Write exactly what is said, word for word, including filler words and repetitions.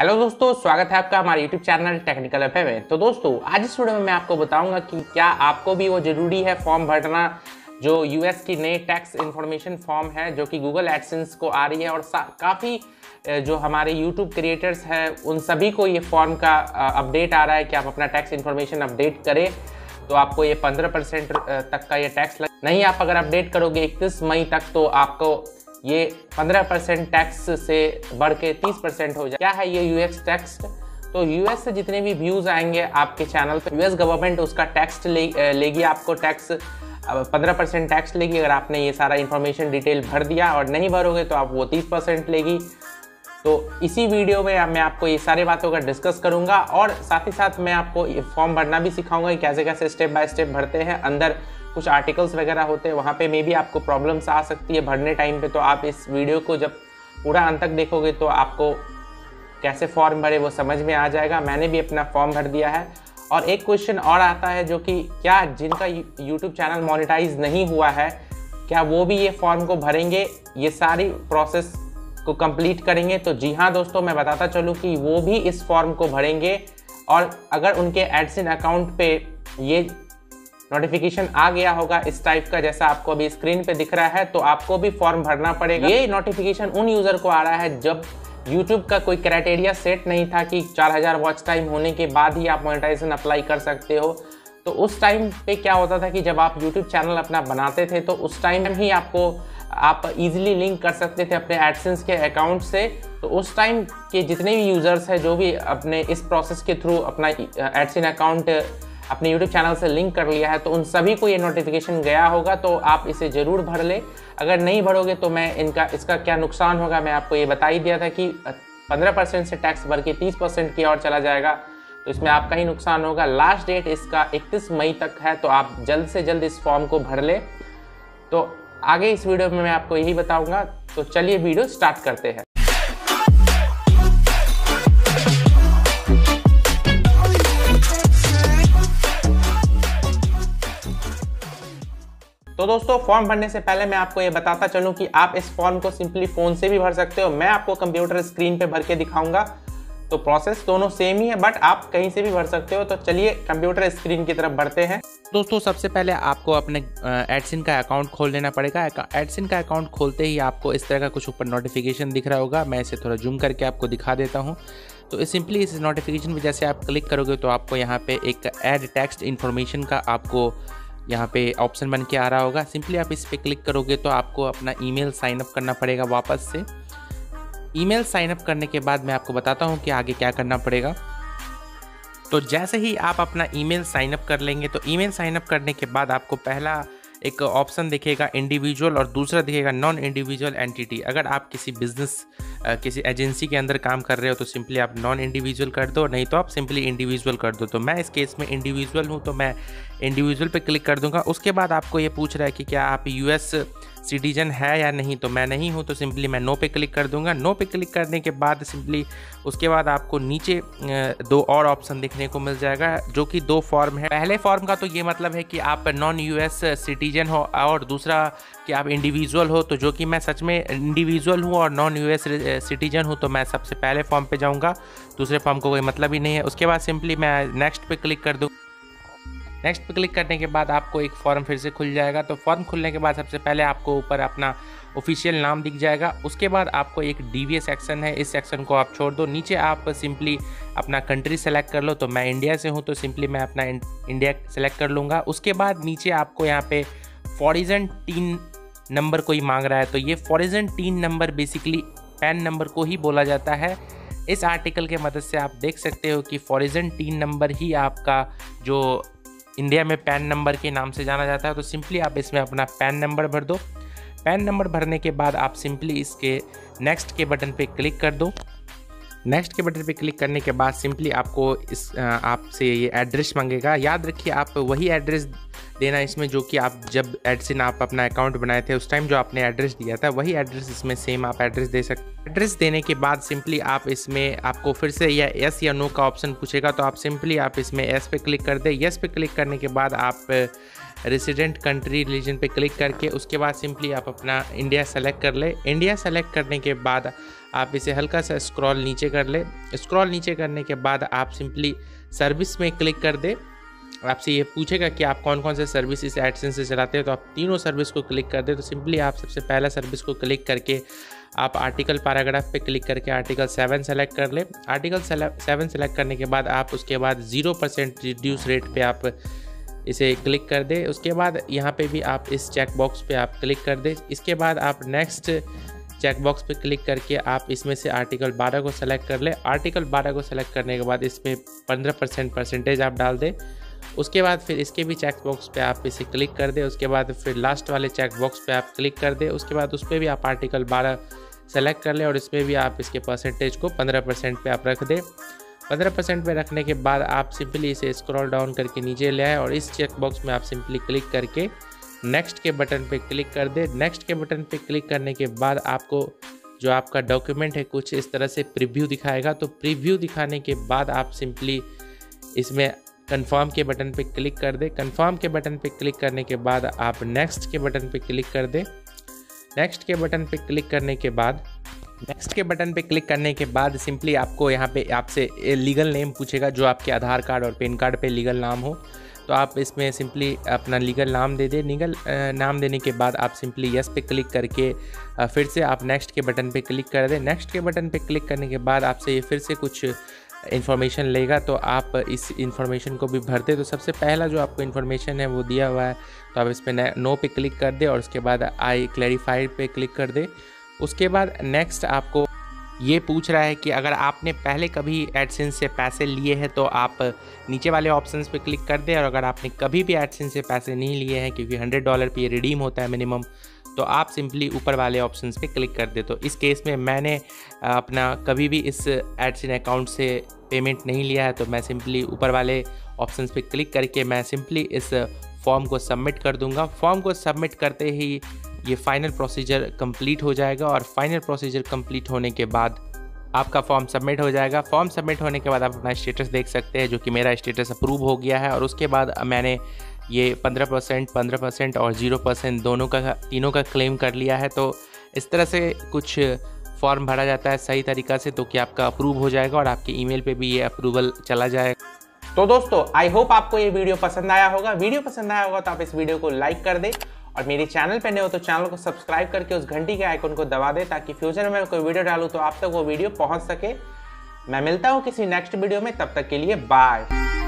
Hello दोस्तों, स्वागत है आपका हमारे YouTube चैनल टेक्निकल अभय में। तो दोस्तों, आज इस वीडियो में मैं आपको बताऊंगा कि क्या आपको भी वो ज़रूरी है फॉर्म भरना जो यूएस की नई टैक्स इन्फॉर्मेशन फॉर्म है जो कि Google AdSense को आ रही है। और काफ़ी जो हमारे YouTube क्रिएटर्स हैं उन सभी को ये फॉर्म का अपडेट आ रहा है कि आप अपना टैक्स इन्फॉर्मेशन अपडेट करें तो आपको ये पंद्रह परसेंट तक का ये टैक्स लग नहीं। आप अगर अपडेट करोगे इकतीस मई तक तो आपको ये पंद्रह परसेंट टैक्स से बढ़ के तीस परसेंट हो जाए। क्या है ये यूएस टैक्स? तो यूएस से जितने भी व्यूज़ आएंगे आपके चैनल पर यूएस गवर्नमेंट उसका टैक्स ले, लेगी। आपको टैक्स पंद्रह परसेंट टैक्स लेगी अगर आपने ये सारा इन्फॉर्मेशन डिटेल भर दिया, और नहीं भरोगे तो आप वो तीस परसेंट लेगी। तो इसी वीडियो में मैं आपको ये सारे बातों का डिस्कस करूँगा और साथ ही साथ मैं आपको ये फॉर्म भरना भी सिखाऊंगा कि कैसे कैसे स्टेप बाय स्टेप भरते हैं। अंदर कुछ आर्टिकल्स वगैरह होते हैं, वहाँ पे मे भी आपको प्रॉब्लम्स आ सकती है भरने टाइम पे। तो आप इस वीडियो को जब पूरा अंत तक देखोगे तो आपको कैसे फॉर्म भरे वो समझ में आ जाएगा। मैंने भी अपना फॉर्म भर दिया है। और एक क्वेश्चन और आता है जो कि क्या जिनका यूट्यूब चैनल मोनेटाइज नहीं हुआ है क्या वो भी ये फॉर्म को भरेंगे, ये सारी प्रोसेस को कंप्लीट करेंगे? तो जी हाँ दोस्तों, मैं बताता चलूँ कि वो भी इस फॉर्म को भरेंगे। और अगर उनके एडसेंस अकाउंट पे ये नोटिफिकेशन आ गया होगा इस टाइप का जैसा आपको अभी स्क्रीन पे दिख रहा है, तो आपको भी फॉर्म भरना पड़ेगा। ये नोटिफिकेशन उन यूज़र को आ रहा है जब YouTube का कोई क्राइटेरिया सेट नहीं था कि चार हज़ार वॉच टाइम होने के बाद ही आप मोनेटाइजेशन अप्लाई कर सकते हो। तो उस टाइम पे क्या होता था कि जब आप यूट्यूब चैनल अपना बनाते थे तो उस टाइम ही आपको आप इजीली लिंक कर सकते थे अपने एडसेंस के अकाउंट से। तो उस टाइम के जितने भी यूज़र्स हैं जो भी अपने इस प्रोसेस के थ्रू अपना एडसेंस अकाउंट अपने YouTube चैनल से लिंक कर लिया है तो उन सभी को ये नोटिफिकेशन गया होगा। तो आप इसे ज़रूर भर ले। अगर नहीं भरोगे तो मैं इनका इसका क्या नुकसान होगा मैं आपको ये बता ही दिया था कि पंद्रह परसेंट से टैक्स भर के तीस परसेंट की ओर चला जाएगा, तो इसमें आपका ही नुकसान होगा। लास्ट डेट इसका इकतीस मई तक है, तो आप जल्द से जल्द इस फॉर्म को भर ले। तो आगे इस वीडियो में मैं आपको यही बताऊँगा। तो चलिए वीडियो स्टार्ट करते हैं। तो दोस्तों, फॉर्म भरने से पहले मैं आपको ये बताता चलूँ कि आप इस फॉर्म को सिंपली फ़ोन से भी भर सकते हो। मैं आपको कंप्यूटर स्क्रीन पे भर के दिखाऊंगा। तो प्रोसेस दोनों सेम ही है, बट आप कहीं से भी भर सकते हो। तो चलिए कंप्यूटर स्क्रीन की तरफ बढ़ते हैं। दोस्तों, सबसे पहले आपको अपने एडसेंस का अकाउंट खोल लेना पड़ेगा। एडसेंस का अकाउंट खोलते ही आपको इस तरह का कुछ ऊपर नोटिफिकेशन दिख रहा होगा। मैं इसे थोड़ा जूम करके आपको दिखा देता हूँ। तो सिंपली इस नोटिफिकेशन में जैसे आप क्लिक करोगे तो आपको यहाँ पर एक ऐड टैक्स इन्फॉर्मेशन का आपको यहाँ पे ऑप्शन बन के आ रहा होगा। सिंपली आप इस पर क्लिक करोगे तो आपको अपना ईमेल साइन अप करना पड़ेगा वापस से। ईमेल साइन अप करने के बाद मैं आपको बताता हूँ कि आगे क्या करना पड़ेगा। तो जैसे ही आप अपना ईमेल साइन अप कर लेंगे तो ईमेल साइन अप करने के बाद आपको पहला एक ऑप्शन दिखेगा इंडिविजुअल और दूसरा दिखेगा नॉन इंडिविजुअल एंटिटी। अगर आप किसी बिजनेस किसी एजेंसी के अंदर काम कर रहे हो तो सिंपली आप नॉन इंडिविजुअल कर दो, नहीं तो आप सिंपली इंडिविजुअल कर दो। तो मैं इस केस में इंडिविजुअल हूं तो मैं इंडिविजुअल पे क्लिक कर दूंगा। उसके बाद आपको ये पूछ रहा है कि क्या आप यूएस सिटीजन है या नहीं, तो मैं नहीं हूँ तो सिंपली मैं नो पे क्लिक कर दूंगा। नो पे क्लिक करने के बाद सिंपली उसके बाद आपको नीचे दो और ऑप्शन देखने को मिल जाएगा जो कि दो फॉर्म है। पहले फॉर्म का तो ये मतलब है कि आप नॉन यूएस सिटीजन हो और दूसरा कि आप इंडिविजुअल हो। तो जो कि मैं सच में इंडिविजुअल हूँ और नॉन यूएस सिटीजन हूँ तो मैं सबसे पहले फॉर्म पे जाऊँगा, दूसरे फॉर्म को कोई मतलब ही नहीं है। उसके बाद सिंपली मैं नेक्स्ट पे क्लिक कर दूँ। नेक्स्ट पे क्लिक करने के बाद आपको एक फॉर्म फिर से खुल जाएगा। तो फॉर्म खुलने के बाद सबसे पहले आपको ऊपर अपना ऑफिशियल नाम दिख जाएगा। उसके बाद आपको एक डीवीए सेक्शन है, इस सेक्शन को आप छोड़ दो। नीचे आप सिंपली अपना कंट्री सेलेक्ट कर लो। तो मैं इंडिया से हूँ तो सिंपली मैं अपना इंडिया सेलेक्ट कर लूँगा। उसके बाद नीचे आपको यहाँ पे फॉरिजन टीन नंबर कोई मांग रहा है, तो ये foreign TIN number basically PAN number को ही बोला जाता है। इस आर्टिकल के मदद से आप देख सकते हो कि फॉरिजन टीन नंबर ही आपका जो इंडिया में पैन नंबर के नाम से जाना जाता है। तो सिंपली आप इसमें अपना पैन नंबर भर दो। पैन नंबर भरने के बाद आप सिंपली इसके नेक्स्ट के बटन पे क्लिक कर दो। नेक्स्ट के बटन पे क्लिक करने के बाद सिंपली आपको इस आपसे ये एड्रेस मांगेगा। याद रखिए आप वही एड्रेस देना इसमें जो कि आप जब एडसेंस आप अपना अकाउंट बनाए थे उस टाइम जो आपने एड्रेस दिया था वही एड्रेस इसमें सेम आप एड्रेस दे सकते। एड्रेस देने के बाद सिंपली आप इसमें आपको फिर से या यस या नो का ऑप्शन पूछेगा, तो आप सिंपली आप इसमें यस पे क्लिक कर दें। यस पे क्लिक करने के बाद आप रेसिडेंट कंट्री रिलीजन पे क्लिक करके उसके बाद सिंपली आप अपना इंडिया सेलेक्ट कर ले। इंडिया सेलेक्ट करने के बाद आप इसे हल्का सा स्क्रॉल नीचे कर ले। स्क्रॉल नीचे करने के बाद आप सिंपली सर्विस में क्लिक कर दे। आपसे ये पूछेगा कि आप कौन कौन से सर्विस इस एडसेंस से चलाते हो, तो आप तीनों सर्विस को क्लिक कर दे। तो सिंपली आप सबसे पहला सर्विस को क्लिक करके आप आर्टिकल पैराग्राफ पे क्लिक करके आर्टिकल सेवन सेलेक्ट कर ले। आर्टिकल सेवन सेलेक्ट करने के बाद आप उसके बाद ज़ीरो परसेंट रिड्यूस रेट पे आप इसे क्लिक कर दे। उसके बाद यहाँ पे भी आप इस चेकबॉक्स पे आप क्लिक कर दे। इसके बाद आप नेक्स्ट चेकबॉक्स पे क्लिक करके आप इसमें से आर्टिकल बारह को सेलेक्ट कर ले। आर्टिकल बारह को सेलेक्ट करने के बाद इस पर पंद्रह परसेंट परसेंटेज आप डाल दें। उसके बाद फिर इसके भी चेकबॉक्स पे आप इसे क्लिक कर दे। उसके बाद फिर लास्ट वाले चेकबॉक्स पे आप क्लिक कर दे। उसके बाद उस पर भी आप आर्टिकल बारह सेलेक्ट कर ले और इसमें भी आप इसके परसेंटेज को पंद्रह परसेंट पर आप रख दे। पंद्रह परसेंट पर रखने के बाद आप सिंपली इसे स्क्रॉल डाउन करके नीचे ले आए और इस चेकबॉक्स में आप सिंपली क्लिक करके नेक्स्ट के बटन पे क्लिक कर दे। नेक्स्ट के बटन पे क्लिक करने के बाद आपको जो आपका डॉक्यूमेंट है कुछ इस तरह से प्रीव्यू दिखाएगा। तो प्रीव्यू दिखाने के बाद आप सिंपली इसमें कन्फर्म के बटन पे क्लिक कर दे। कन्फर्म के बटन पे क्लिक करने के बाद आप नेक्स्ट के बटन पे क्लिक कर दे। नेक्स्ट के बटन पे क्लिक करने के बाद नेक्स्ट के बटन पे क्लिक करने के बाद सिंपली आपको यहाँ पे आपसे लीगल नेम पूछेगा, जो आपके आधार कार्ड और पैन कार्ड पे लीगल नाम हो। तो आप इसमें सिंपली अपना लीगल नाम दे दे। लीगल नाम देने के बाद आप सिंपली यस पे क्लिक करके फिर से आप नेक्स्ट के बटन पे क्लिक कर दे। नेक्स्ट के बटन पे क्लिक करने के बाद आपसे ये फिर से कुछ इन्फॉर्मेशन लेगा, तो आप इस इन्फॉर्मेशन को भी भरते। तो सबसे पहला जो आपको इन्फॉर्मेशन है वो दिया हुआ है, तो आप इस पर नो पे क्लिक कर दे और उसके बाद आई क्लैरिफाइड पे क्लिक कर दे। उसके बाद नेक्स्ट आपको ये पूछ रहा है कि अगर आपने पहले कभी एडसेंस से पैसे लिए हैं तो आप नीचे वाले ऑप्शंस पे क्लिक कर दें, और अगर आपने कभी भी एडसेंस से पैसे नहीं लिए हैं, क्योंकि हंड्रेड डॉलर पे ये रिडीम होता है मिनिमम, तो आप सिंपली ऊपर वाले ऑप्शंस पे क्लिक कर दे। तो इस केस में मैंने अपना कभी भी इस एडसेंस अकाउंट से पेमेंट नहीं लिया है, तो मैं सिंपली ऊपर वाले ऑप्शंस पे क्लिक करके मैं सिंपली इस फॉर्म को सबमिट कर दूंगा। फॉर्म को सबमिट करते ही ये फाइनल प्रोसीजर कंप्लीट हो जाएगा, और फाइनल प्रोसीजर कंप्लीट होने के बाद आपका फॉर्म सबमिट हो जाएगा। फॉर्म सबमिट होने के बाद आप अपना स्टेटस देख सकते हैं, जो कि मेरा स्टेटस अप्रूव हो गया है। और उसके बाद मैंने ये पंद्रह परसेंट, पंद्रह परसेंट और ज़ीरो परसेंट दोनों का तीनों का क्लेम कर लिया है। तो इस तरह से कुछ फॉर्म भरा जाता है सही तरीका से, तो कि आपका अप्रूव हो जाएगा और आपके ईमेल पे भी ये अप्रूवल चला जाएगा। तो दोस्तों, आई होप आपको ये वीडियो पसंद आया होगा। वीडियो पसंद आया होगा तो आप इस वीडियो को लाइक कर दें, और मेरे चैनल पे नए हो तो चैनल को सब्सक्राइब करके उस घंटी के आइकन को दबा दें, ताकि फ्यूचर में कोई वीडियो डालूँ तो आप तक वो वीडियो पहुँच सके। मैं मिलता हूँ किसी नेक्स्ट वीडियो में, तब तक के लिए बाय।